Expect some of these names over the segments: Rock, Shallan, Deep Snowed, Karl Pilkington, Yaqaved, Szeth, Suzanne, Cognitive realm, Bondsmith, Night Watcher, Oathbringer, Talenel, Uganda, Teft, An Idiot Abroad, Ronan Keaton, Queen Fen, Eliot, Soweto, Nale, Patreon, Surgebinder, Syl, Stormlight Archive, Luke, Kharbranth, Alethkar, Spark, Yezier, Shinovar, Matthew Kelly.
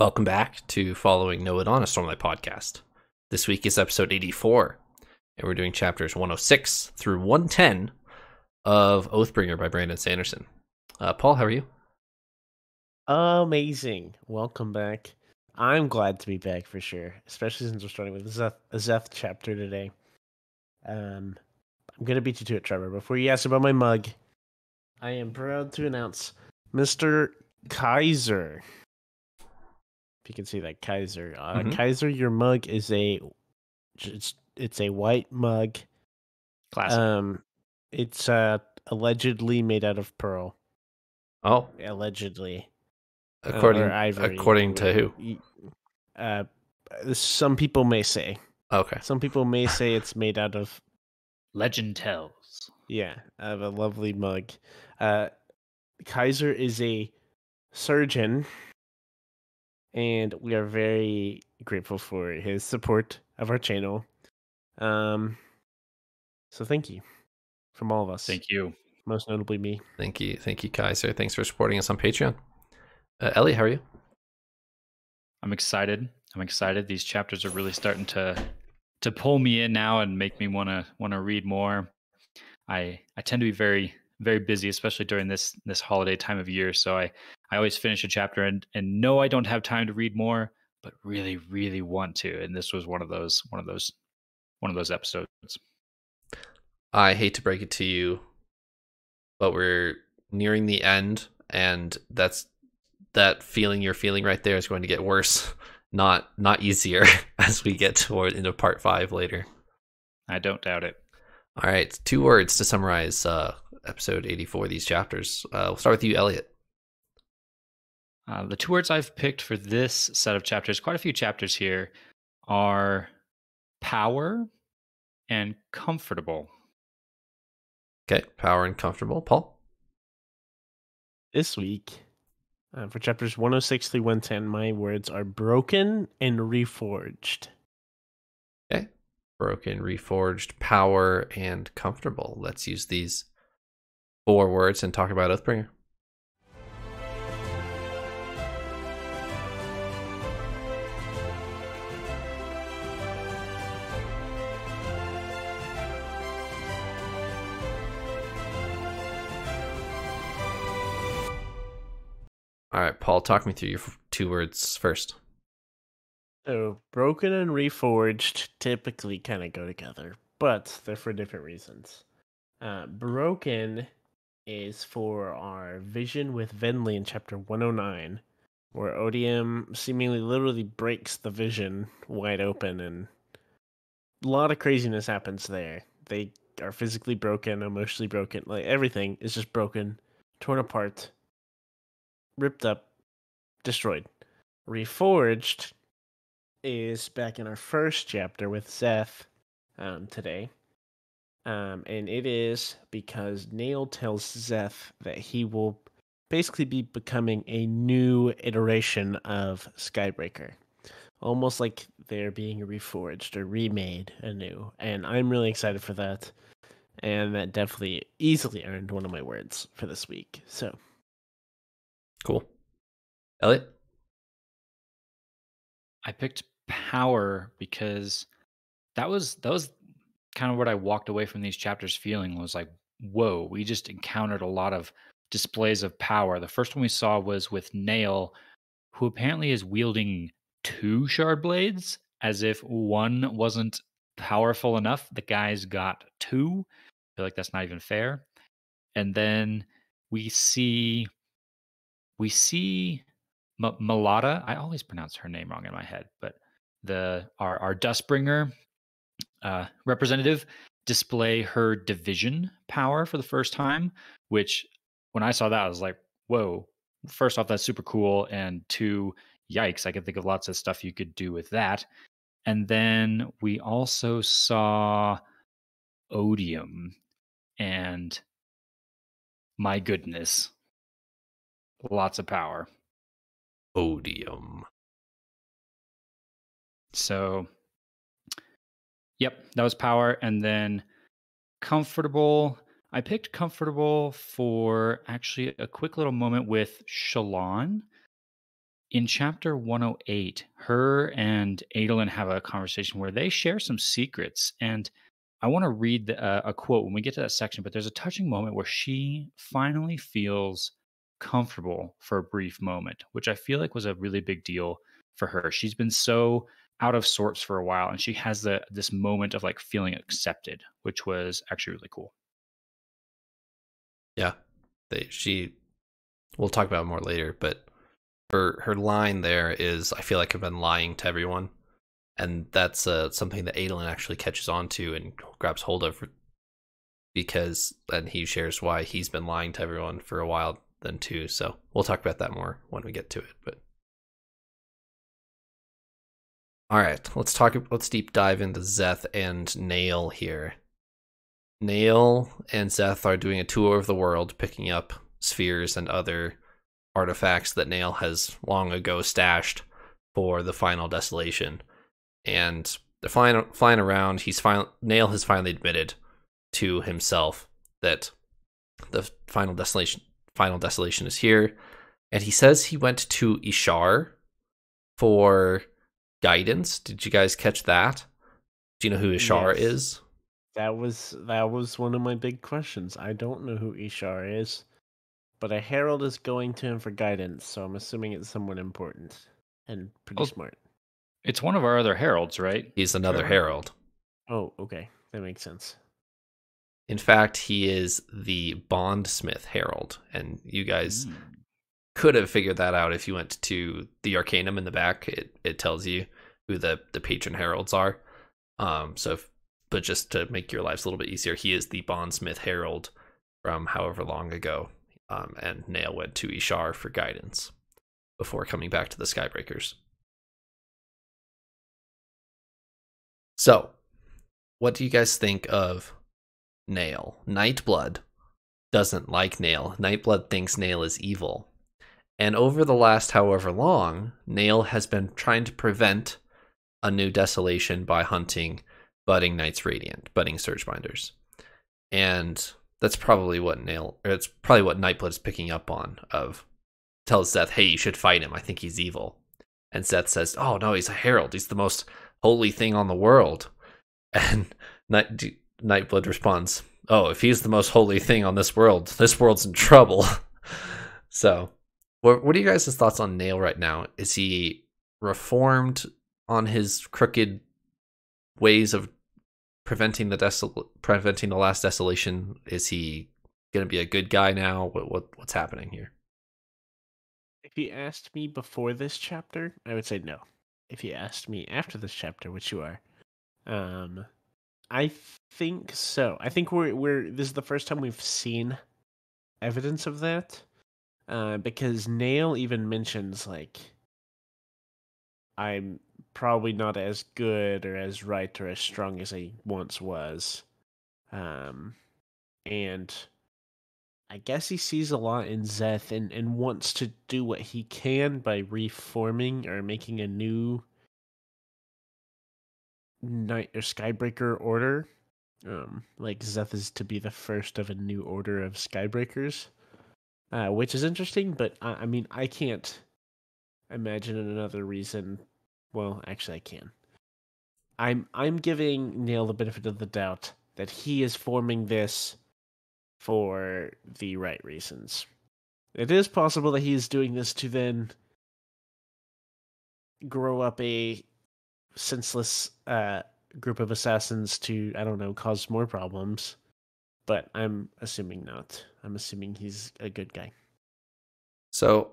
Welcome back to Following Noah on a Stormlight podcast. This week is episode 84, and we're doing chapters 106 through 110 of Oathbringer by Brandon Sanderson. Paul, how are you? Amazing. Welcome back. I'm glad to be back for sure, especially since we're starting with the Szeth chapter today. I'm going to beat you to it, Trevor. Before you ask about my mug, I am proud to announce Mr. Kaiser. You can see that Kaiser. Kaiser, your mug is it's a white mug. Classic. It's allegedly made out of pearl. Oh, allegedly. According to who? Some people may say. Okay. Some people may say it's made out of. Legend tells. Yeah, of a lovely mug. Kaiser is a surgeon. And we are very grateful for his support of our channel. So thank you from all of us. Thank you. Most notably me. Thank you. Thank you, Kaiser. Thanks for supporting us on Patreon. Ellie, how are you? I'm excited. These chapters are really starting to pull me in now and make me wanna read more. I tend to be very, very busy, especially during this holiday time of year. So I always finish a chapter and know I don't have time to read more, but really, really want to. And this was one of those episodes. I hate to break it to you, but we're nearing the end, and that feeling you're feeling right there is going to get worse, not easier as we get toward into part 5 later. I don't doubt it. All right, 2 words to summarize episode 84, these chapters. We'll start with you, Eliot. The 2 words I've picked for this set of chapters, quite a few chapters here, are power and comfortable. Okay, power and comfortable. Paul? This week, for chapters 106 through 110, my words are broken and reforged. Okay, broken, reforged, power, and comfortable. Let's use these 4 words and talk about Oathbringer. All right, Paul, talk me through your 2 words first. So, broken and reforged typically kind of go together, but they're for different reasons. Broken is for our vision with Venli in chapter 109, where Odium seemingly literally breaks the vision wide open, and a lot of craziness happens there. They are physically broken, emotionally broken, like everything is just broken, torn apart, ripped up, destroyed. Reforged is back in our first chapter with Szeth today. And it is because Nale tells Szeth that he will basically be becoming a new iteration of Skybreaker. Almost like they're being reforged or remade anew. And I'm really excited for that. And that definitely easily earned one of my words for this week. So... cool. Elliot? I picked power because that was kind of what I walked away from these chapters feeling, was like, whoa, we just encountered a lot of displays of power. The first one we saw was with Nale, who apparently is wielding 2 shard blades, as if one wasn't powerful enough. The guy's got 2. I feel like that's not even fair. And then we see Malata. I always pronounce her name wrong in my head, but our Dustbringer representative display her division power for the first time, which when I saw that, I was like, whoa, first off, that's super cool. And 2, yikes, I can think of lots of stuff you could do with that. And then we also saw Odium, and my goodness, lots of power. Odium. So, yep, that was power. And then comfortable. I picked comfortable for actually a quick little moment with Shallan. in chapter 108, her and Adolin have a conversation where they share some secrets. And I want to read a quote when we get to that section, but there's a touching moment where she finally feels comfortable for a brief moment, which I feel like was a really big deal for her. She's been so out of sorts for a while, and she has this moment of like feeling accepted, which was actually really cool. Yeah, we'll talk about it more later, but her line there is, "I feel like I've been lying to everyone," and that's something that Adolin actually catches onto and grabs hold of, and he shares why he's been lying to everyone for a while then too. So we'll talk about that more when we get to it. But all right, let's deep dive into Szeth and Nale here. Nale and Szeth are doing a tour of the world, picking up spheres and other artifacts that Nale has long ago stashed for the final desolation. And they're flying around. Nale has finally admitted to himself that the final desolation is here, and he says he went to Ishar for guidance. Did you guys catch that? Do you know who Ishar yes. is? That was one of my big questions. I don't know who Ishar is, but a herald is going to him for guidance, so I'm assuming it's someone important and pretty smart. It's one of our other heralds, right? He's another herald. Oh, okay. That makes sense. In fact, he is the Bondsmith herald, and you guys could have figured that out if you went to the Arcanum in the back. It tells you who the patron heralds are. But just to make your lives a little bit easier, he is the Bondsmith herald from however long ago. And Nale went to Ishar for guidance before coming back to the Skybreakers. So, what do you guys think of Nale? Nightblood doesn't like Nale. Nightblood thinks Nale is evil. And over the last however long, Nale has been trying to prevent a new desolation by hunting budding Knights Radiant, budding Surgebinders. And that's probably what Nightblood is picking up on. Tells Szeth, "Hey, you should fight him. I think he's evil." And Szeth says, "Oh no, he's a herald. He's the most holy thing on the world." And Nightblood responds, "Oh, if he's the most holy thing on this world's in trouble." So, what are you guys' thoughts on Nale right now? Is he reformed on his crooked ways of preventing the last desolation? Is he going to be a good guy now? What's happening here? If you asked me before this chapter, I would say no. If you asked me after this chapter, which you are, I think so. I think this is the first time we've seen evidence of that, because Nale even mentions, like, I'm probably not as good or as right or as strong as I once was, and I guess he sees a lot in Szeth and wants to do what he can by reforming or making a new Night or Skybreaker order. Like Szeth is to be the first of a new order of Skybreakers, which is interesting, but I mean, I can't imagine another reason. Well, actually, I can. I'm giving Nale the benefit of the doubt that he is forming this for the right reasons. It is possible that he is doing this to then grow up a senseless group of assassins to, I don't know, cause more problems, but I'm assuming not. I'm assuming he's a good guy. So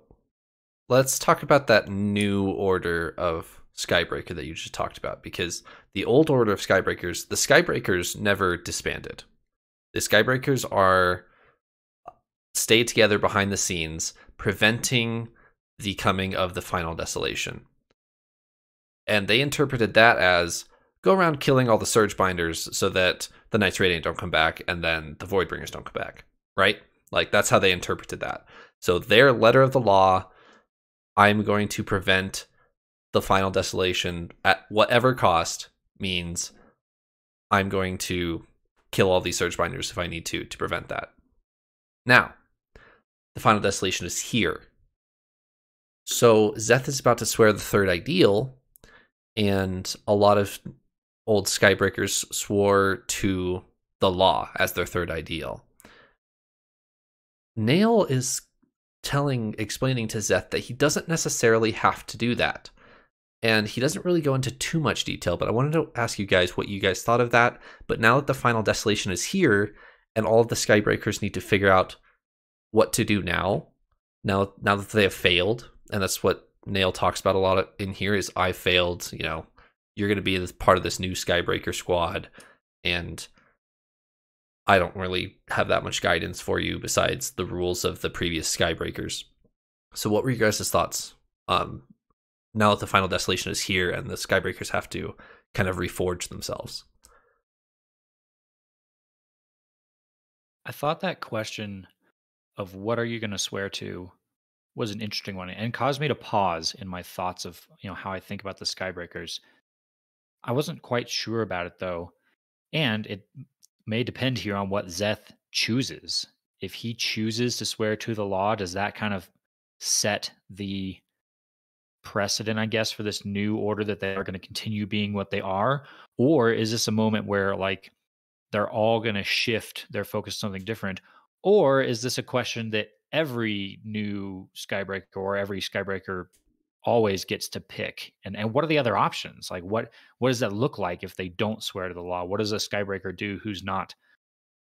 let's talk about that new order of Skybreaker that you just talked about, because the old order of Skybreakers, the Skybreakers never disbanded. The Skybreakers are stayed together behind the scenes, preventing the coming of the final desolation. And they interpreted that as, go around killing all the Surgebinders so that the Knights Radiant don't come back and then the Voidbringers don't come back, right? Like, that's how they interpreted that. So their letter of the law, I'm going to prevent the final desolation at whatever cost, means I'm going to kill all these Surgebinders if I need to prevent that. Now, the final desolation is here. So Szeth is about to swear the third ideal, and a lot of old Skybreakers swore to the law as their third ideal. Nale is explaining to Szeth that he doesn't necessarily have to do that. And he doesn't really go into too much detail, but I wanted to ask you guys what you guys thought of that. But now that the final desolation is here, and all of the Skybreakers need to figure out what to do now that they have failed, and that's what Nale talks about a lot in here is, I failed, you know, you're going to be part of this new Skybreaker squad, and I don't really have that much guidance for you besides the rules of the previous Skybreakers. So what were you guys' thoughts now that the final desolation is here and the Skybreakers have to kind of reforge themselves? I thought that question of what are you going to swear to was an interesting one, and caused me to pause in my thoughts of, you know, how I think about the Skybreakers. I wasn't quite sure about it though, and it may depend here on what Szeth chooses. If he chooses to swear to the law, does that kind of set the precedent, I guess, for this new order that they are going to continue being what they are? Or is this a moment where, like, they're all going to shift their focus to something different? Or is this a question that every new Skybreaker or every Skybreaker always gets to pick? And what are the other options? Like, what does that look like if they don't swear to the law? What does a Skybreaker do who's not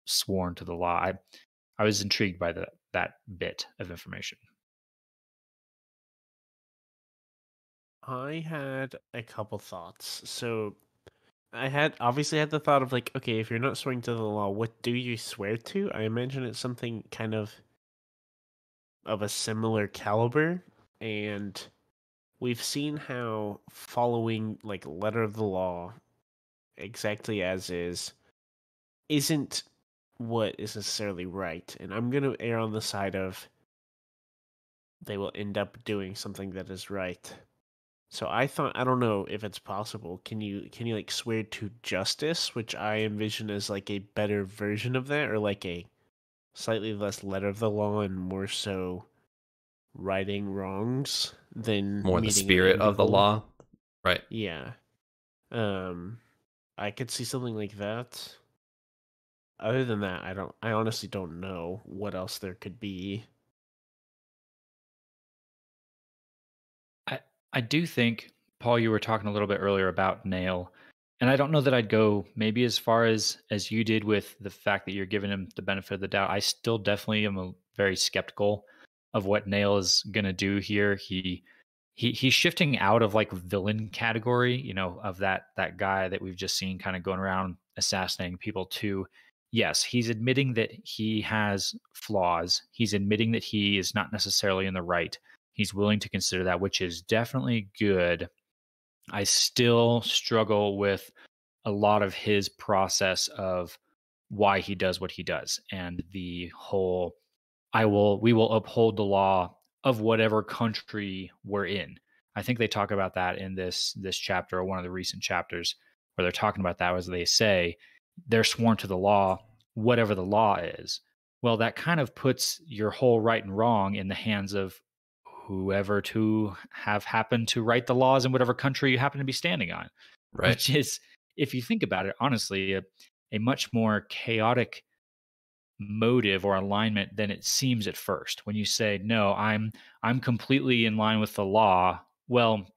sworn to the law? I was intrigued by that bit of information. I had a couple thoughts. So I obviously had the thought of, like, okay, if you're not swearing to the law, what do you swear to? I imagine it's something kind of a similar caliber, and we've seen how following, like, letter of the law exactly as is isn't what is necessarily right. And I'm going to err on the side of they will end up doing something that is right. So I thought, I don't know if it's possible. Can you like swear to justice, which I envision as like a better version of that, or like a slightly less letter of the law and more so righting wrongs than more the spirit of the law, right? Yeah, I could see something like that. Other than that, I honestly don't know what else there could be. I do think, Paul, you were talking a little bit earlier about Nale, and I don't know that I'd go maybe as far as you did with the fact that you're giving him the benefit of the doubt. I still definitely am very skeptical of what Nale is going to do here. He's shifting out of, like, villain category, you know, of that guy that we've just seen kind of going around assassinating people to, yes, he's admitting that he has flaws. He's admitting that he is not necessarily in the right. He's willing to consider that, which is definitely good. I still struggle with a lot of his process of why he does what he does, and the whole we will uphold the law of whatever country we're in. I think they talk about that in this chapter, or one of the recent chapters where they're talking about that, as they say they're sworn to the law, whatever the law is. Well, that kind of puts your whole right and wrong in the hands of whoever to have happened to write the laws in whatever country you happen to be standing on, right? Which is, if you think about it, honestly, a much more chaotic motive or alignment than it seems at first. When you say, no, I'm completely in line with the law. Well,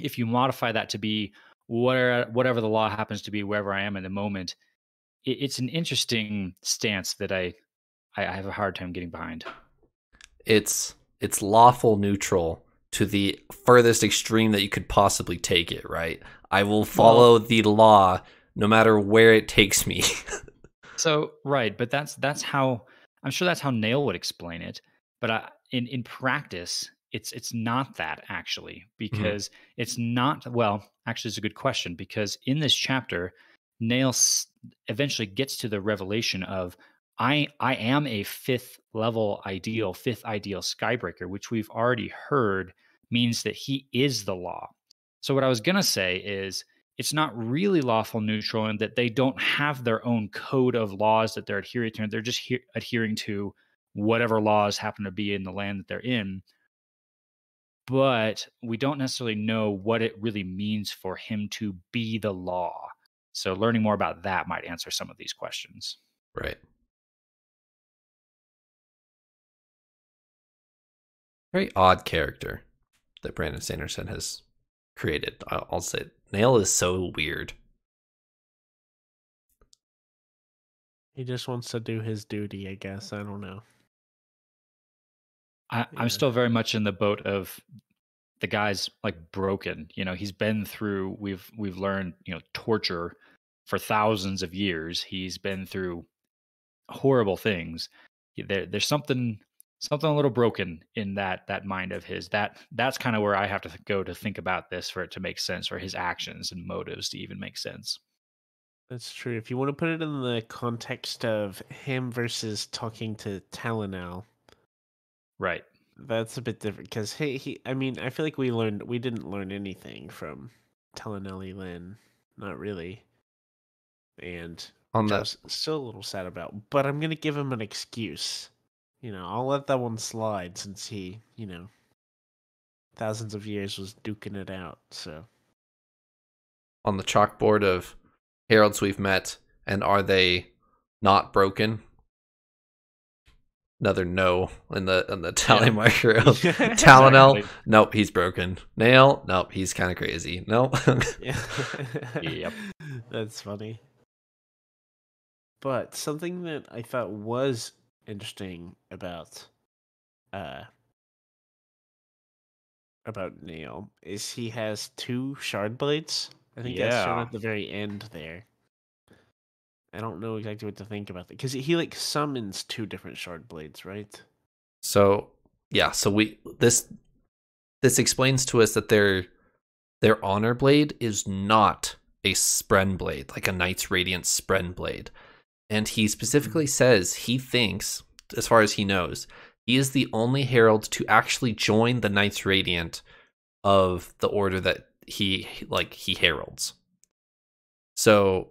if you modify that to be whatever the law happens to be, wherever I am in the moment, it's an interesting stance that I have a hard time getting behind. It's lawful neutral to the furthest extreme that you could possibly take it, right? I will follow the law no matter where it takes me. So, right, but that's how, I'm sure that's how Nale would explain it, but in practice, it's not that, actually, because it's not, well, actually, it's a good question, because in this chapter, Nale eventually gets to the revelation of, I am a fifth ideal Skybreaker, which we've already heard means that he is the law. So what I was going to say is, it's not really lawful neutral in that they don't have their own code of laws that they're adhering to. They're just adhering to whatever laws happen to be in the land that they're in. but we don't necessarily know what it really means for him to be the law. So learning more about that might answer some of these questions. Right. Very odd character that Brandon Sanderson has created. I'll say Nale is so weird. He just wants to do his duty, I guess. I don't know. I'm still very much in the boat of the guy's like broken. You know, he's been through, we've learned, you know, torture for thousands of years. He's been through horrible things. There's something a little broken in that mind of his. That's kind of where I have to go to think about this for it to make sense, or his actions and motives to even make sense. That's true. If you want to put it in the context of him versus talking to Talenel. Right. That's a bit different because I feel like we didn't learn anything from Talenel Lynn. Not really. And on that, I was still a little sad about, but I'm going to give him an excuse. You know, I'll let that one slide since he, you know, thousands of years was duking it out. So on the chalkboard of heralds we've met, and are they not broken? Another no in the tally marker. Talenel, exactly. Nope, he's broken. Nale, nope, he's kind of crazy. Nope. Yep. That's funny. But something that I thought was interesting about Nale is he has two shard blades. I think that's shown at the very end there. I don't know exactly what to think about that because he like summons two different shard blades, right? So yeah, so this explains to us that their honor blade is not a spren blade, like a Knights Radiant spren blade. And he specifically says he thinks, as far as he knows, he is the only herald to actually join the Knights Radiant of the order that he heralds. So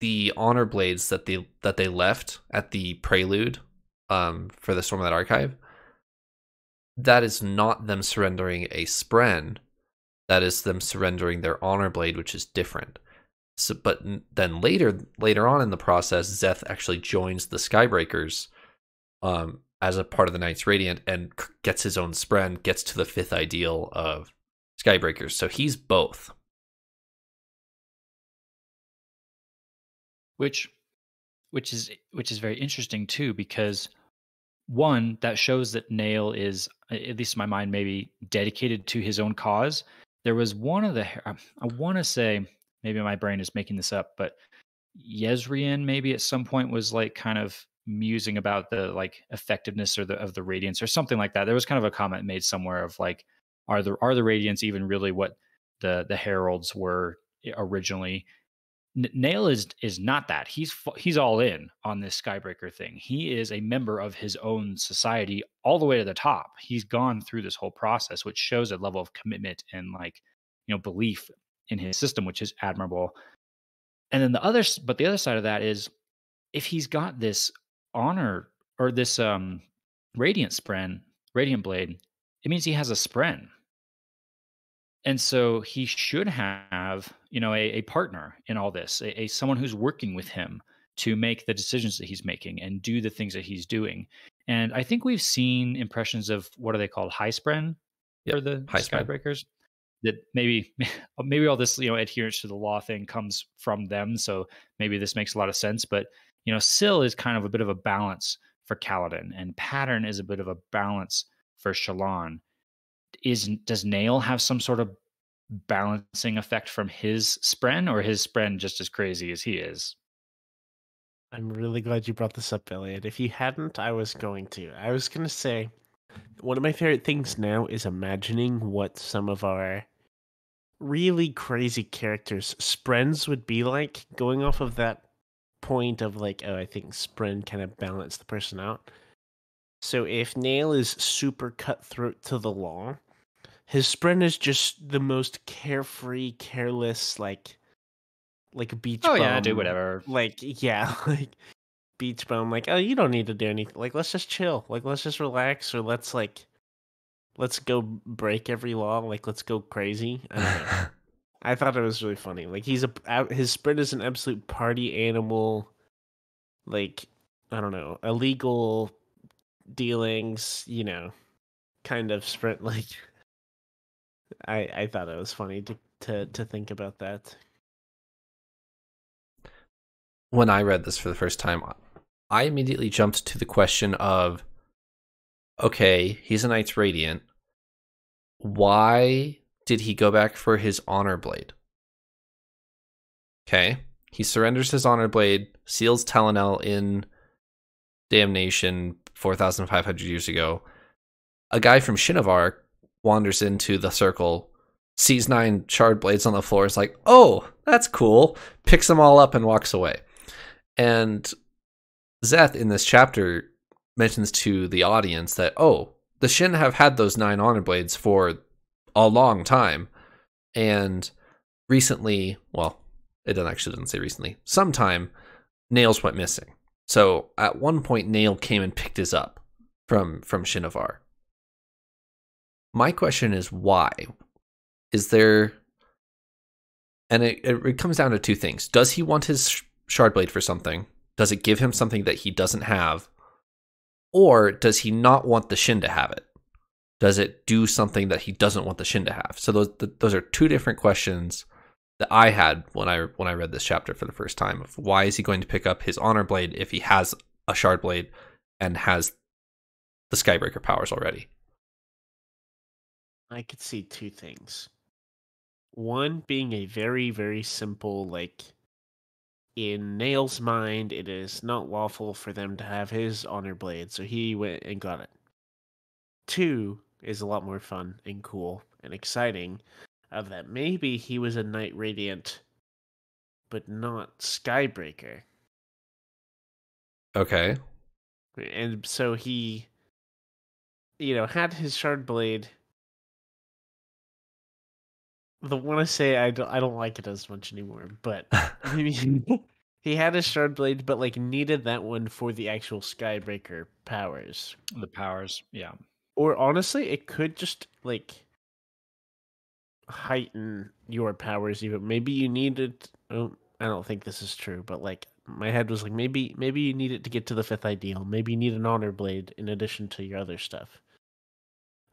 the honor blades that they left at the prelude for the Stormlight Archive, that is not them surrendering a spren. That is them surrendering their honor blade, which is different. So, but then later on in the process, Szeth actually joins the Skybreakers as a part of the Knights Radiant and gets his own spren, gets to the fifth ideal of Skybreakers. So he's both. Which is very interesting too, because one, that shows that Nale is, at least in my mind, maybe dedicated to his own cause. There was one of the, I want to say, maybe my brain is making this up, but Yezier maybe at some point was like kind of musing about the like effectiveness or of the Radiance or something like that. There was kind of a comment made somewhere of like, are the Radiance even really what the heralds were originally? Nale is not that. He's all in on this Skybreaker thing. He is a member of his own society all the way to the top. He's gone through this whole process, which shows a level of commitment and like, you know, belief in his system, which is admirable. And then the other side of that is, if he's got this honor or this radiant blade, it means he has a spren. And so he should have, you know, a partner in all this, a someone who's working with him to make the decisions that he's making and do the things that he's doing. And I think we've seen impressions of, what are they called? High spren for the Skybreakers? That maybe all this, you know, adherence to the law thing comes from them. So maybe this makes a lot of sense. But, you know, Syl is kind of a bit of a balance for Kaladin, and Pattern is a bit of a balance for Shallan. Does Nale have some sort of balancing effect from his spren, or his spren just as crazy as he is? I'm really glad you brought this up, Eliot. If you hadn't, I was going to. I was going to say, one of my favorite things now is imagining what some of our really crazy characters' sprens would be like, going off of that point of like, oh, I think spren kind of balanced the person out. So if Nale is super cutthroat to the law, his spren is just the most carefree, careless, like beach bum. Oh yeah, do whatever. Like beach bum. Like, oh, you don't need to do anything. Like, let's just chill. Like, let's just relax, or let's like let's go break every law, like let's go crazy. I don't know. I thought it was really funny. Like he's his sprint is an absolute party animal. Like I don't know, illegal dealings, you know, kind of sprint. Like I thought it was funny to think about that. When I read this for the first time, I immediately jumped to the question of, okay, he's a Knights Radiant. Why did he go back for his Honor Blade? Okay, he surrenders his Honor Blade, seals Talenel in damnation 4,500 years ago. A guy from Shinovar wanders into the circle, sees 9 shard blades on the floor, is like, oh, that's cool, picks them all up and walks away. And Szeth in this chapter mentions to the audience that, oh, the Shin have had those 9 honor blades for a long time. And recently, well, it doesn't say recently, sometime, Nails went missing. So at one point, Nale came and picked his up from Shinovar. My question is why? Is there... And it comes down to two things. Does he want his Shardblade for something? Does it give him something that he doesn't have? Or does he not want the Shin to have it? Does it do something that he doesn't want the Shin to have? So those are two different questions that I had when I read this chapter for the first time. Of why is he going to pick up his Honor Blade if he has a Shardblade and has the Skybreaker powers already? I could see two things. One being a very, very simple, like, in Nail's mind, it is not lawful for them to have his honor blade, so he went and got it. Two is a lot more fun and cool and exciting, of that maybe he was a Knight Radiant, but not Skybreaker. Okay. And so he, you know, had his shard blade. The one I say I don't like it as much anymore, but he had a shard blade, but like needed that one for the actual Skybreaker powers. The powers, yeah. Or honestly, it could just like heighten your powers even. Maybe you needed. Oh, I don't think this is true, but like my head was like maybe you need it to get to the 5th ideal. Maybe you need an honor blade in addition to your other stuff.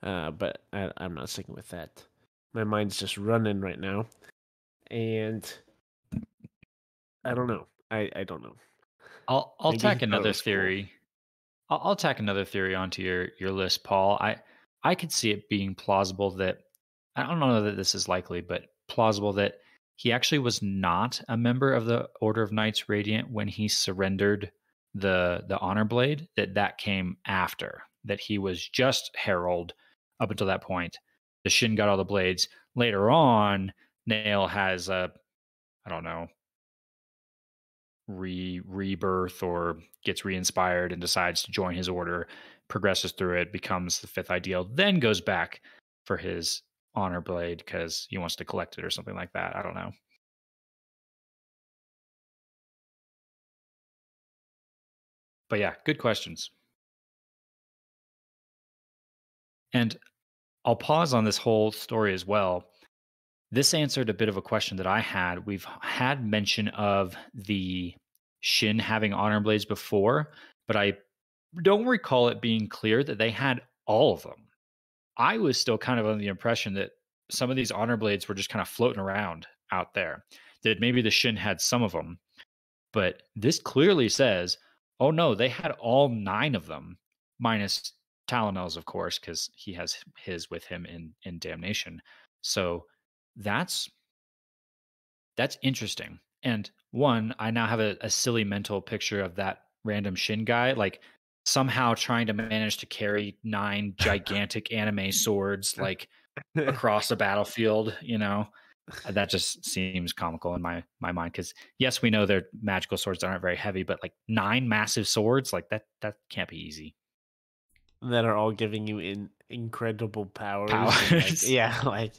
But I'm not sticking with that. My mind's just running right now, and I don't know. I don't know. I'll tack another theory. I'll tack another theory onto your list, Paul. I could see it being plausible that, I don't know that this is likely, but plausible that he actually was not a member of the Order of Knights Radiant when he surrendered the Honor Blade. That came after. That he was just Herald up until that point. The Shin got all the blades. Later on, Nale has a, I don't know, rebirth or gets re-inspired and decides to join his order, progresses through it, becomes the 5th ideal, then goes back for his honor blade because he wants to collect it or something like that. I don't know. But yeah, good questions. And I'll pause on this whole story as well. This answered a bit of a question that I had. We've had mention of the Shin having honor blades before, but I don't recall it being clear that they had all of them. I was still kind of under the impression that some of these honor blades were just kind of floating around out there, that maybe the Shin had some of them. But this clearly says, oh no, they had all 9 of them, minus Talenel's, of course, because he has his with him in damnation. So that's interesting. And one, I now have a silly mental picture of that random Shin guy, like somehow trying to manage to carry 9 gigantic anime swords like across a battlefield. You know, that just seems comical in my mind. Because yes, we know they're magical swords that aren't very heavy, but like 9 massive swords, like that can't be easy. That are all giving you incredible powers. Like, yeah, like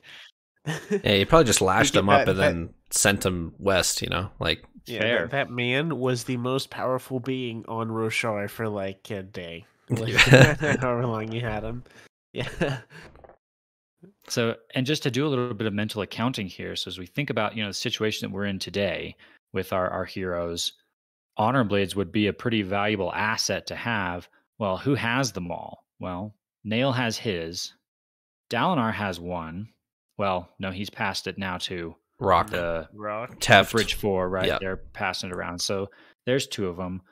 yeah, you probably just lashed them up and then sent them west. You know, like yeah, fair. That man was the most powerful being on Roshar for like a day, like, however long you had him. Yeah, So, and just to do a little bit of mental accounting here. So as we think about, the situation that we're in today with our heroes, honor blades would be a pretty valuable asset to have. Well, who has them all? Well, Nale has his. Dalinar has one. Well, no, he's passed it now to Rock. Rock. Teft. Bridge 4, right? Yep. They're passing it around. So there's two of them.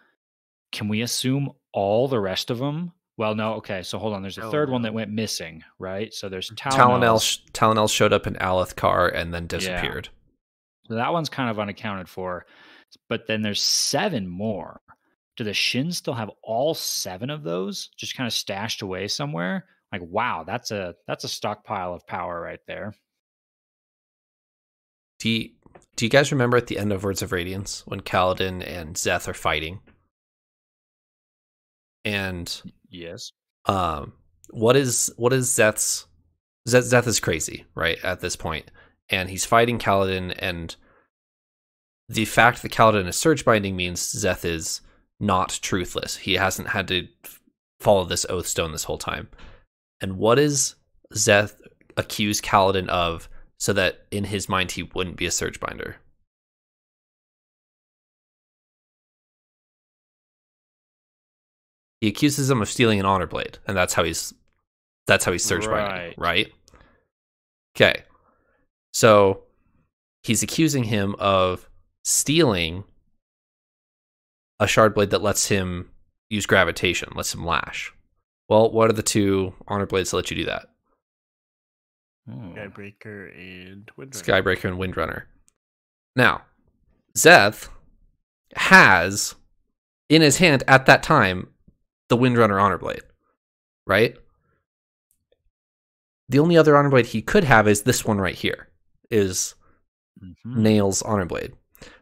Can we assume all the rest of them? Well, no. Okay, so hold on. There's a third one that went missing, right? So there's Talenel showed up in Alethkar and then disappeared. Yeah. So that one's kind of unaccounted for. But then there's 7 more. Do the Shin still have all 7 of those just kind of stashed away somewhere? Like, wow, that's a stockpile of power right there. Do you guys remember at the end of Words of Radiance when Kaladin and Szeth are fighting? And yes, what is Szeth's? Szeth is crazy, right, at this point, and he's fighting Kaladin. And the fact that Kaladin is surge binding means Szeth is not truthless. He hasn't had to follow this oath stone this whole time. And what is Szeth accuse Kaladin of, so that in his mind he wouldn't be a surge binder? He accuses him of stealing an honor blade, and that's how he's surge binding, right? Okay, so he's accusing him of stealing a shard blade that lets him use gravitation, lets him lash. Well, what are the two honor blades that let you do that? Skybreaker and Windrunner. Skybreaker and Windrunner. Now, Szeth has in his hand at that time the Windrunner honor blade, right? The only other honor blade he could have is this one right here, is Nale's honor blade.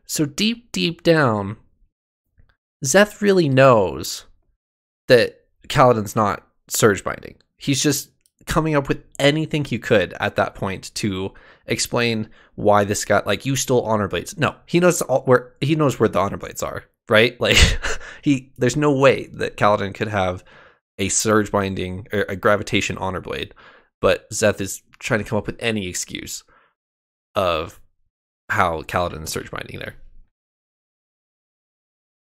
So deep, deep down, Szeth really knows that Kaladin's not surge binding. He's just coming up with anything he could at that point to explain why this guy, like, you stole honor blades. No, he knows where the honor blades are, right? Like, there's no way that Kaladin could have a surge binding or a gravitation honor blade, but Szeth is trying to come up with any excuse of how Kaladin is surge binding there.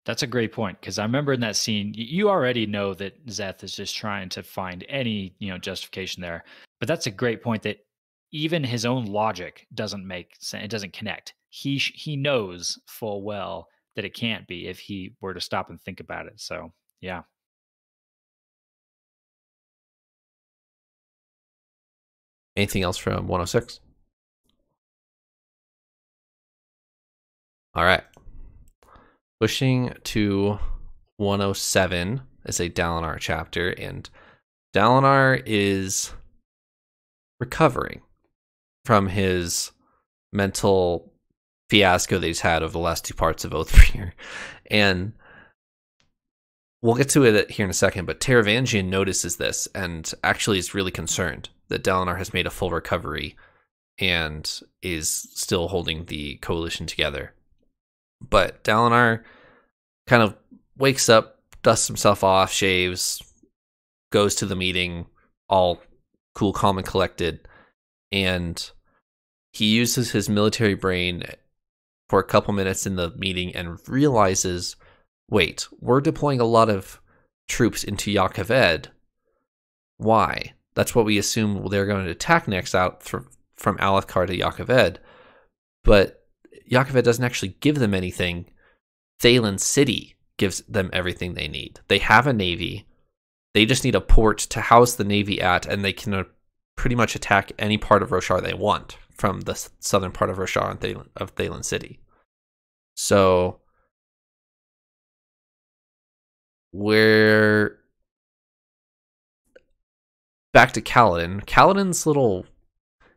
That's a great point, because I remember in that scene, you already know that Szeth is just trying to find any justification there. But that's a great point that even his own logic doesn't make sense. It doesn't connect. He knows full well that it can't be if he were to stop and think about it. So yeah. Anything else from 106? All right. Pushing to 107 is a Dalinar chapter, and Dalinar is recovering from his mental fiasco that he's had over the last 2 parts of Oathbringer. And we'll get to it here in a second, but Taravangian notices this and actually is really concerned that Dalinar has made a full recovery and is still holding the coalition together. But Dalinar kind of wakes up, dusts himself off, shaves, goes to the meeting, all cool, calm, and collected. And he uses his military brain for a couple minutes in the meeting and realizes, wait, we're deploying a lot of troops into Yaqaved. Why? That's what we assume they're going to attack next out from Alethkar to Yaqaved. But Yaqaved doesn't actually give them anything. Thalen City gives them everything they need. They have a navy. They just need a port to house the navy at, and they can pretty much attack any part of Roshar they want from the southern part of Roshar and of Thalen City. So we're back to Kaladin. Kaladin's little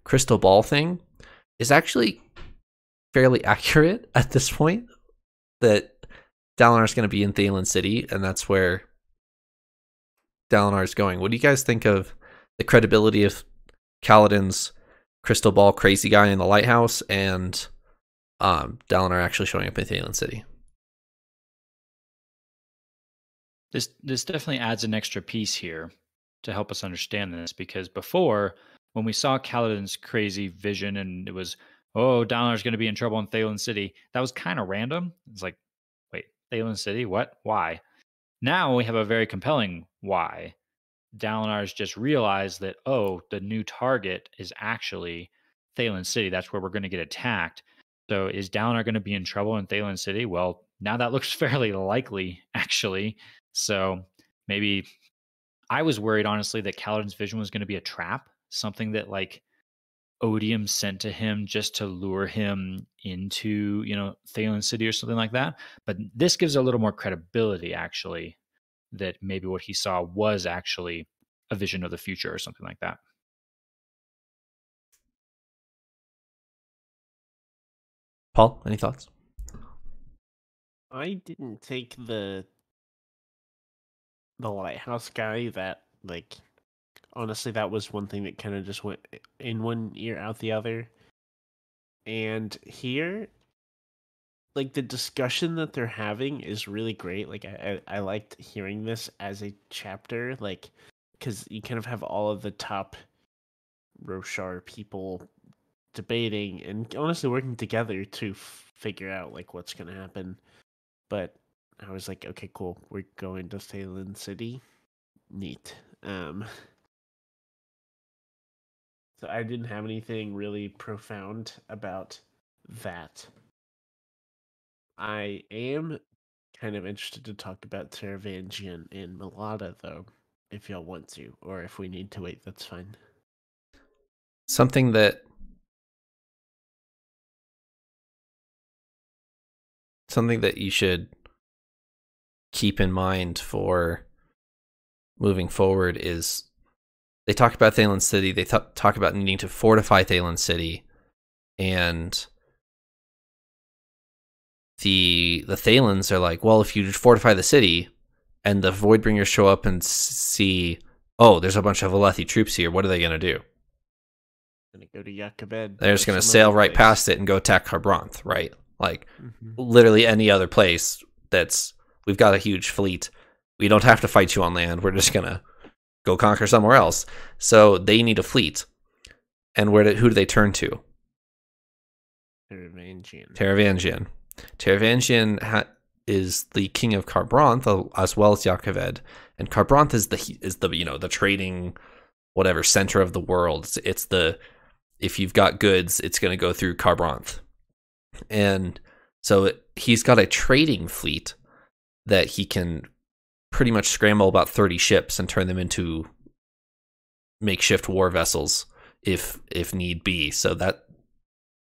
crystal ball thing is actually fairly accurate at this point, that Dalinar is going to be in Thalen City, and that's where Dalinar is going. What do you guys think of the credibility of Kaladin's crystal ball crazy guy in the lighthouse and Dalinar actually showing up in Thalen City? This definitely adds an extra piece here to help us understand this, because before when we saw Kaladin's crazy vision and it was, oh, Dalinar's going to be in trouble in Thalen City, that was kind of random. It's like, wait, Thalen City? What? Why? Now we have a very compelling why. Dalinar's just realized that, oh, the new target is actually Thalen City. That's where we're going to get attacked. So is Dalinar going to be in trouble in Thalen City? Well, now that looks fairly likely, actually. So maybe I was worried, honestly, that Kaladin's vision was going to be a trap, something that like Odium sent to him just to lure him into, you know, Thalen City or something like that. But this gives a little more credibility, actually, that maybe what he saw was actually a vision of the future or something like that. Paul, any thoughts? I didn't take the lighthouse guy that, like, honestly, that was one thing that kind of just went in one ear, out the other. And here, like, the discussion that they're having is really great. Like, I liked hearing this as a chapter, like, because you kind of have all of the top Roshar people debating and honestly working together to figure out like what's going to happen. But I was like, okay, cool, we're going to Thalen City, neat. So I didn't have anything really profound about that. I am kind of interested to talk about Taravangian and Malata though, if y'all want to, or if we need to wait, that's fine. Something that you should keep in mind for moving forward is they talk about Thalen City, they talk about needing to fortify Thalen City, and the Thalens are like, well, if you fortify the city, and the Voidbringers show up and see, oh, there's a bunch of Alethi troops here, what are they going to do? Gonna go to Yaqabed. They're just going to sail right past it and go attack Kharbranth, right? Like, literally any other place that's, we've got a huge fleet, we don't have to fight you on land, we're just going to go conquer somewhere else. So they need a fleet. And who do they turn to? Taravangian. Taravangian is the king of Kharbranth, as well as Yaqabed. And Kharbranth is the you know, the trading, whatever, center of the world. It's the, if you've got goods, it's going to go through Kharbranth. And so he's got a trading fleet that he can pretty much scramble about 30 ships and turn them into makeshift war vessels if need be. So that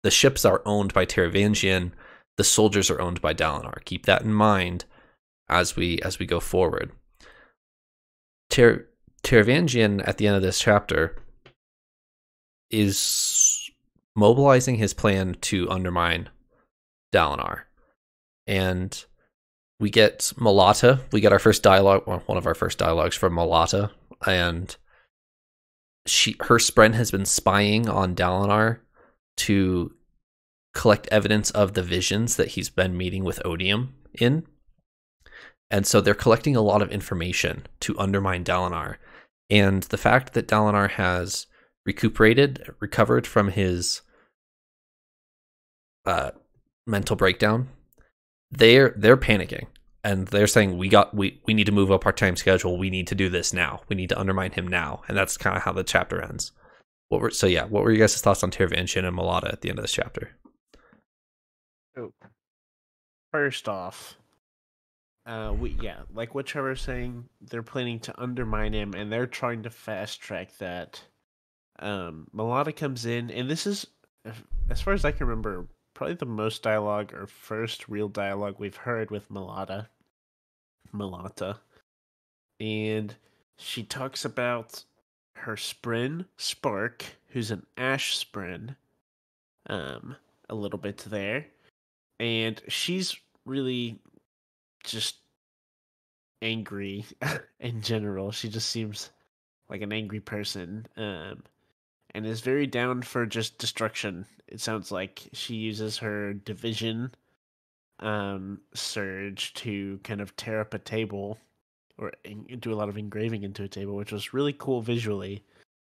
the ships are owned by Taravangian, the soldiers are owned by Dalinar. Keep that in mind as we go forward. Taravangian at the end of this chapter is mobilizing his plan to undermine Dalinar. And we get Malata. We get our first dialogue, well, one of our first dialogues from Malata. And her spren has been spying on Dalinar to collect evidence of the visions that he's been meeting with Odium in. And so they're collecting a lot of information to undermine Dalinar. And the fact that Dalinar has recovered from his mental breakdown, they're panicking, and they're saying we need to move up our time schedule, we need to do this now, we need to undermine him now. And that's kind of how the chapter ends. What were you guys' thoughts on Taravangian and Malata at the end of this chapter? So first off, like what Trevor's saying, they're planning to undermine him and they're trying to fast track that. Malata comes in, and this is, as far as I can remember, probably the most dialogue or first real dialogue we've heard with Malata. And she talks about her spren, Spark, who's an ash spren, a little bit there. And she's really just angry in general. She just seems like an angry person, and is very down for just destruction. It sounds like she uses her division surge to kind of tear up a table, or do a lot of engraving into a table, which was really cool visually.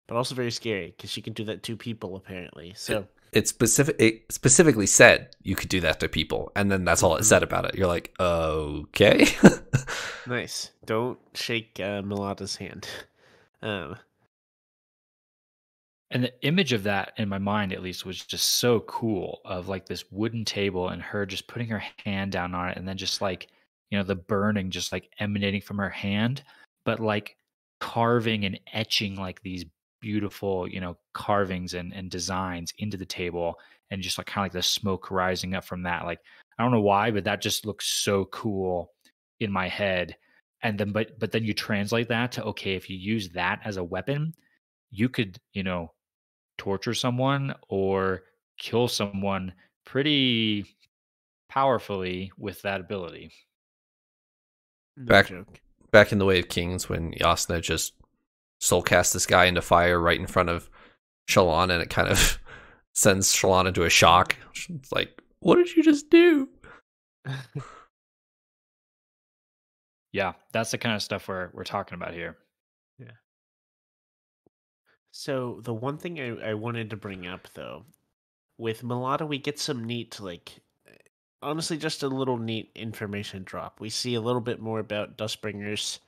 but also very scary because she can do that to people apparently. So it specifically said you could do that to people, and then that's all it said about it. You're like, okay. Nice. Don't shake Milata's hand. And the image of that in my mind, at least, was just so cool, of like this wooden table and her just putting her hand down on it, and then just like, you know, the burning just like emanating from her hand, but like carving and etching like these beautiful, you know, carvings and designs into the table, and just like kind of like the smoke rising up from that. Like, I don't know why, but that just looks so cool in my head. And then, but then you translate that to, okay, if you use that as a weapon, you could, you know, torture someone or kill someone pretty powerfully with that ability. No back in the Way of Kings, when Yasna just soul cast this guy into fire right in front of Shallan, and it kind of sends Shallan into a shock. It's like, what did you just do? Yeah, that's the kind of stuff we're talking about here. Yeah. So the one thing I wanted to bring up, though, with Malata, we get some neat, like, honestly, just a little neat information drop. We see a little bit more about Dustbringers.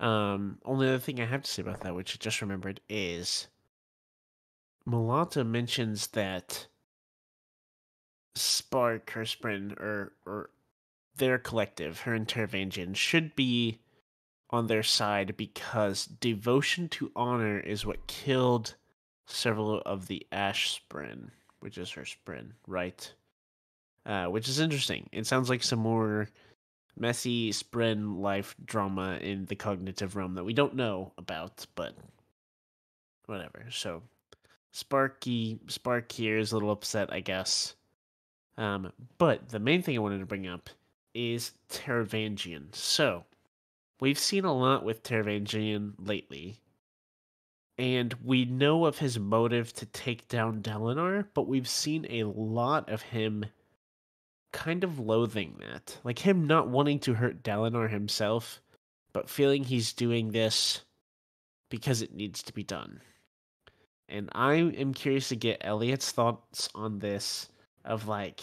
Only other thing I have to say about that, which I just remembered, is Malata mentions that Spark, her sprint, or their collective, her and Taravangian, should be on their side because devotion to honor is what killed several of the Ash Spren, which is her Spren, right? Which is interesting. It sounds like some more messy Spren life drama in the cognitive realm that we don't know about, but whatever. So Spark here is a little upset, I guess. But the main thing I wanted to bring up is Taravangian. So we've seen a lot with Taravangian lately, and we know of his motive to take down Dalinar, but we've seen a lot of him kind of loathing that. Like, him not wanting to hurt Dalinar himself, but feeling he's doing this because it needs to be done. And I am curious to get Eliot's thoughts on this, of like,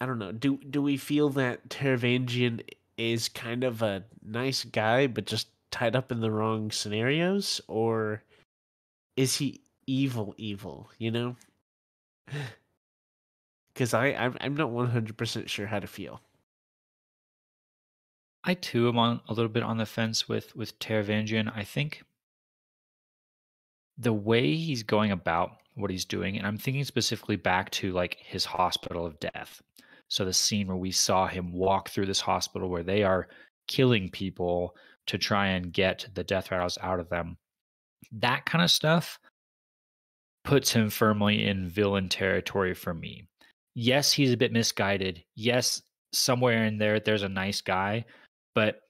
I don't know, do we feel that Taravangian is kind of a nice guy, but just tied up in the wrong scenarios? Or is he evil, you know? Because I'm not 100% sure how to feel. I too am on a little bit on the fence with Taravangian. I think the way he's going about what he's doing, and I'm thinking specifically back to like his hospital of death. So the scene where we saw him walk through this hospital where they are killing people to try and get the death rattles out of them. That kind of stuff puts him firmly in villain territory for me. Yes, he's a bit misguided. Yes, somewhere in there, there's a nice guy. But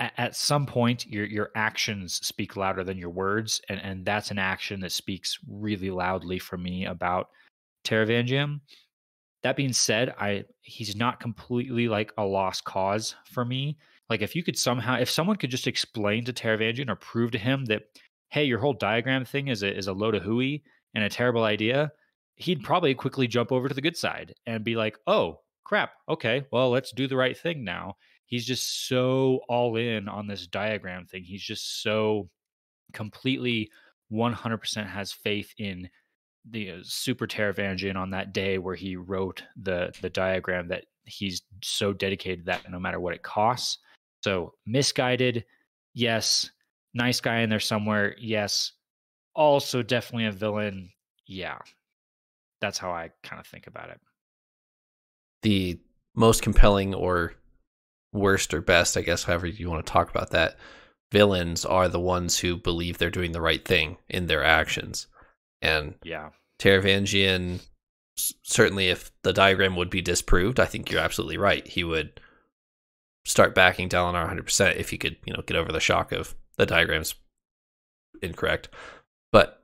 at some point, your actions speak louder than your words. And that's an action that speaks really loudly for me about Taravangian. That being said, he's not completely like a lost cause for me. Like, if you could somehow, if someone could just explain to Taravangian or prove to him that, hey, your whole diagram thing is a load of hooey and a terrible idea, he'd probably quickly jump over to the good side and be like, oh, crap, okay, well, let's do the right thing now. He's just so all in on this diagram thing. He's just so completely 100% has faith in the super Taravangian on that day where he wrote the diagram, that he's so dedicated that no matter what it costs. So misguided, yes. Nice guy in there somewhere, yes. Also definitely a villain, yeah. That's how I kind of think about it. The most compelling, or worst or best, I guess, however you want to talk about that, villains are the ones who believe they're doing the right thing in their actions. And yeah, Taravangian, certainly if the diagram would be disproved, I think you're absolutely right. He would start backing Dalinar 100% if he could, you know, get over the shock of the diagram's incorrect. But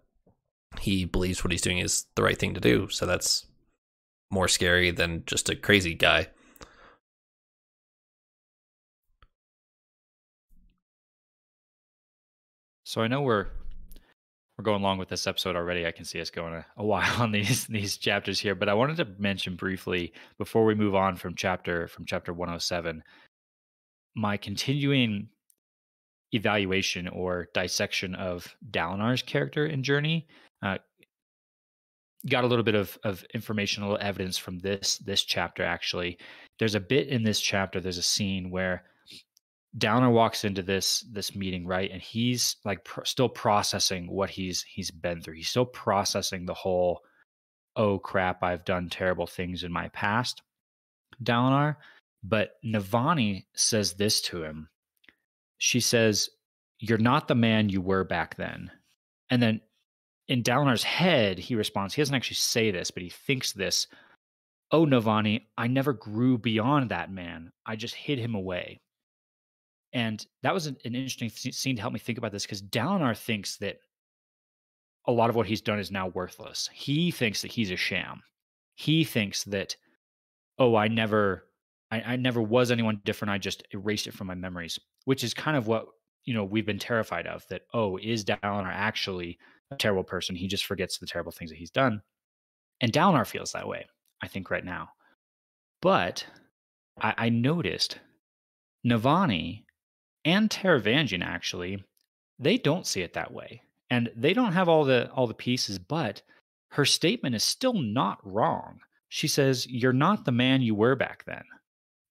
he believes what he's doing is the right thing to do, so that's more scary than just a crazy guy. So I know we're We're going long with this episode already. I can see us going a while on these chapters here, but I wanted to mention briefly before we move on from chapter 107, my continuing evaluation or dissection of Dalinar's character and journey. Got a little bit of informational evidence from this chapter, actually. There's a bit in this chapter, there's a scene where Dalinar walks into this meeting, right? And he's like still processing what he's been through. He's still processing the whole, oh crap, I've done terrible things in my past, Dalinar. But Navani says this to him. She says, "You're not the man you were back then." And then in Dalinar's head, he responds, he doesn't actually say this, but he thinks this, "Oh, Navani, I never grew beyond that man. I just hid him away." And that was an interesting scene to help me think about this, because Dalinar thinks that a lot of what he's done is now worthless. He thinks that he's a sham. He thinks that, oh, I never was anyone different. I just erased it from my memories, which is kind of what, you know, we've been terrified of, that, oh, is Dalinar actually a terrible person? He just forgets the terrible things that he's done. And Dalinar feels that way, I think, right now. But I noticed Navani and Taravangian, actually, they don't see it that way. And they don't have all the pieces, but her statement is still not wrong. She says, "You're not the man you were back then."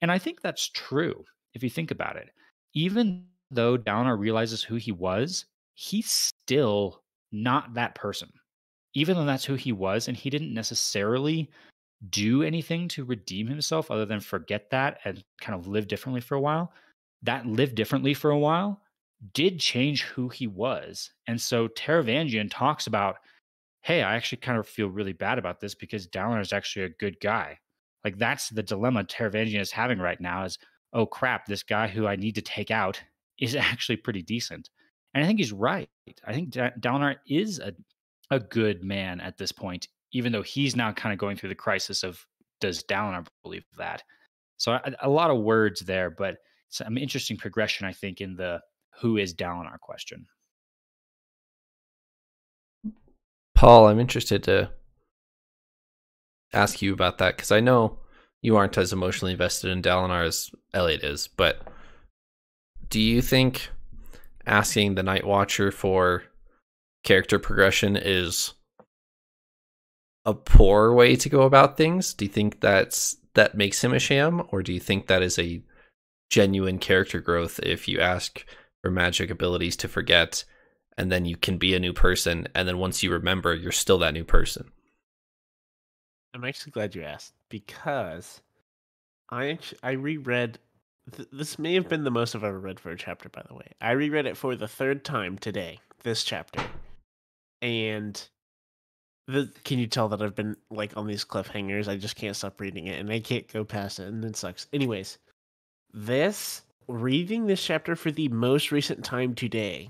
And I think that's true, if you think about it. Even though Dalinar realizes who he was, he's still not that person. Even though that's who he was, and he didn't necessarily do anything to redeem himself other than forget that and kind of live differently for a while. That lived differently for a while did change who he was. And so Taravangian talks about, hey, I actually kind of feel really bad about this because Dalinar is actually a good guy. Like, that's the dilemma Taravangian is having right now is, oh crap, this guy who I need to take out is actually pretty decent. And I think he's right. I think Dalinar is a good man at this point, even though he's now kind of going through the crisis of, does Dalinar believe that? So a lot of words there, but some interesting progression, I think, in the who is Dalinar question. Paul, I'm interested to ask you about that, because I know you aren't as emotionally invested in Dalinar as Eliot is, but do you think asking the Night Watcher for character progression is a poor way to go about things? Do you think that makes him a sham, or do you think that is a genuine character growth if you ask for magic abilities to forget, and then you can be a new person, and then once you remember, you're still that new person? I'm actually glad you asked, because I reread this may have been the most I've ever read for a chapter, by the way. I reread it for the third time today, this chapter, and can you tell that I've been like on these cliffhangers? I just can't stop reading it, and I can't go past it, and it sucks. Anyways, reading this chapter for the most recent time today,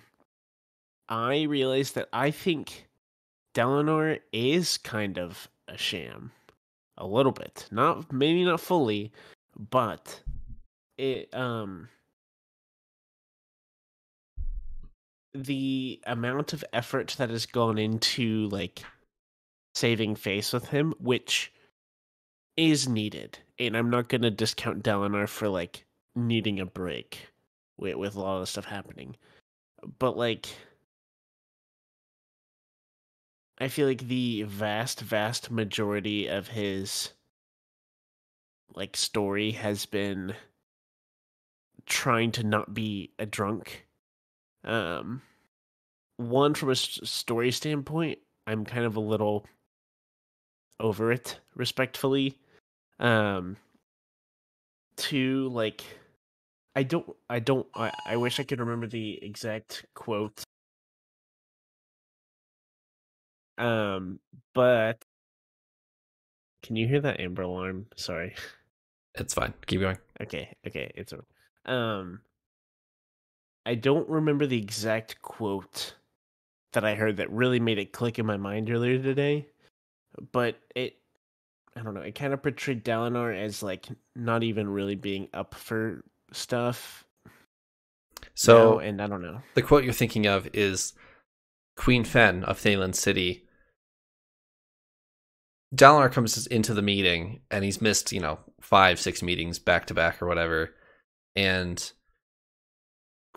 I realized that I think Dalinar is kind of a sham, a little bit, maybe not fully, but it the amount of effort that has gone into like saving face with him, which is needed, and I'm not gonna discount Dalinar for like needing a break with a lot of stuff happening, but like I feel like the vast majority of his like story has been trying to not be a drunk. One, from a story standpoint, I'm kind of a little over it, respectfully. Two, like I wish I could remember the exact quote. But can you hear that Amber alarm? Sorry. It's fine. Keep going. Okay, it's over. I don't remember the exact quote that I heard that really made it click in my mind earlier today, but I don't know, it kind of portrayed Dalinar as like not even really being up for stuff. So, and I don't know. The quote you're thinking of is Queen Fen of Thalen City. Dalinar comes into the meeting, and he's missed, you know, 5-6 meetings back to back or whatever. And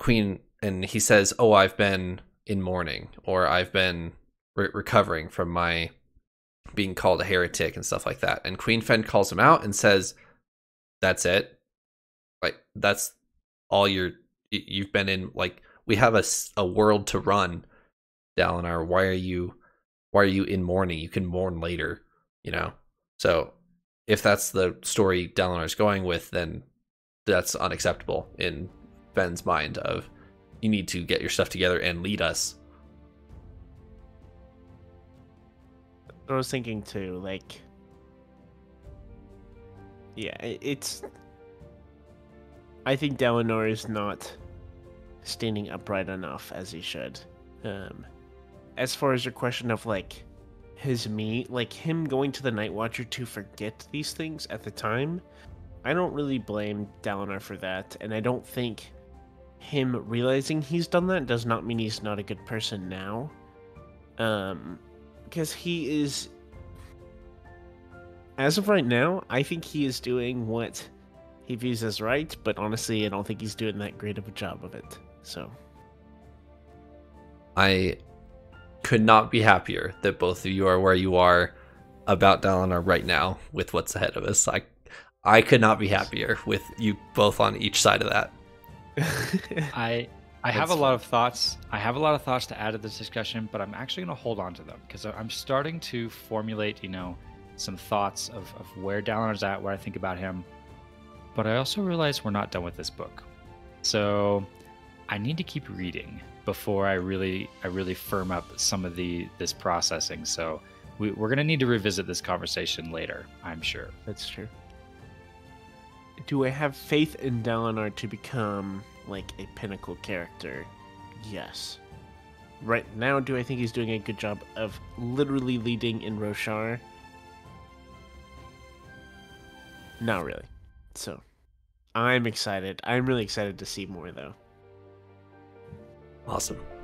he says, "Oh, I've been in mourning, or I've been recovering from my being called a heretic," and stuff like that. And Queen Fen calls him out and says, "That's it. Like, that's all you've been in. Like, we have a world to run, Dalinar. Why are you in mourning? You can mourn later, you know." So if that's the story Dalinar's going with, then that's unacceptable in Ben's mind of, you need to get your stuff together and lead us. I was thinking too, like, yeah, it's, I think Dalinar is not standing upright enough as he should. As far as your question of, like, him going to the Night Watcher to forget these things at the time, I don't really blame Dalinar for that, and I don't think him realizing he's done that does not mean he's not a good person now. Because he is, as of right now, I think he is doing what he views as right, but honestly, I don't think he's doing that great of a job of it, so. I could not be happier that both of you are where you are about Dalinar right now with what's ahead of us. I could not be happier with you both on each side of that. I have a lot of thoughts. I have a lot of thoughts to add to this discussion, but I'm actually going to hold on to them because I'm starting to formulate, you know, some thoughts of where Dalinar's at, what I think about him. But I also realize we're not done with this book, so I need to keep reading before I really firm up some of this processing. So we're going to need to revisit this conversation later, I'm sure. That's true. Do I have faith in Dalinar to become, like, a pinnacle character? Yes. Right now, do I think he's doing a good job of literally leading in Roshar? Not really. So, I'm excited. I'm really excited to see more, though. Awesome.